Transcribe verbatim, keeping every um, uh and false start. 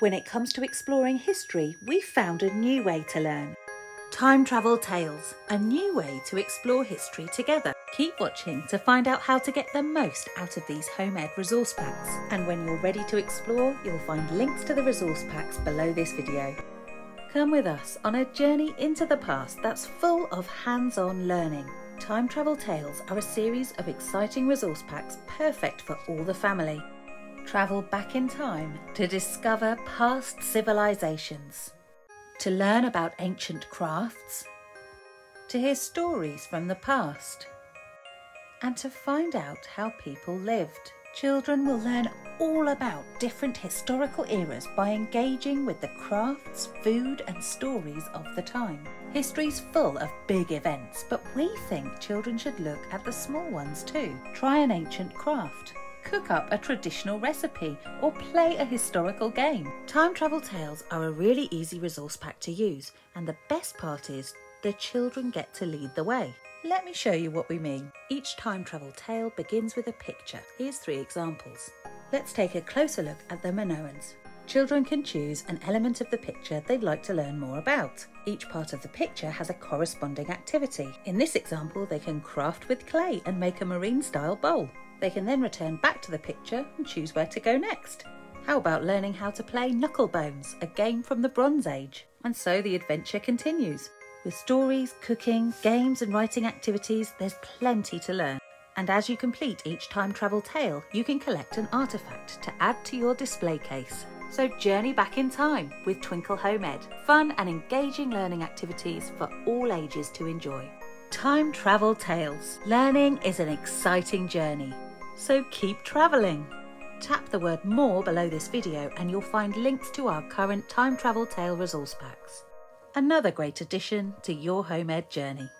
When it comes to exploring history, we found a new way to learn. Time Travel Tales, a new way to explore history together. Keep watching to find out how to get the most out of these home ed resource packs. And when you're ready to explore, you'll find links to the resource packs below this video. Come with us on a journey into the past that's full of hands-on learning. Time Travel Tales are a series of exciting resource packs perfect for all the family. Travel back in time to discover past civilizations, to learn about ancient crafts, to hear stories from the past, and to find out how people lived. Children will learn all about different historical eras by engaging with the crafts, food and stories of the time. History's full of big events, but we think children should look at the small ones too. Try an ancient craft, cook up a traditional recipe, or play a historical game. Time Travel Tales are a really easy resource pack to use, and the best part is the children get to lead the way. Let me show you what we mean. Each time travel tale begins with a picture. Here's three examples. Let's take a closer look at the Minoans. Children can choose an element of the picture they'd like to learn more about. Each part of the picture has a corresponding activity. In this example, they can craft with clay and make a marine-style bowl. They can then return back to the picture and choose where to go next. How about learning how to play Knuckle Bones, a game from the Bronze Age? And so the adventure continues. With stories, cooking, games and writing activities, there's plenty to learn. And as you complete each time travel tale, you can collect an artefact to add to your display case. So journey back in time with Twinkle Home Ed. Fun and engaging learning activities for all ages to enjoy. Time Travel Tales. Learning is an exciting journey, so keep travelling. Tap the word "more" below this video and you'll find links to our current Time Travel Tale resource packs. Another great addition to your home ed journey.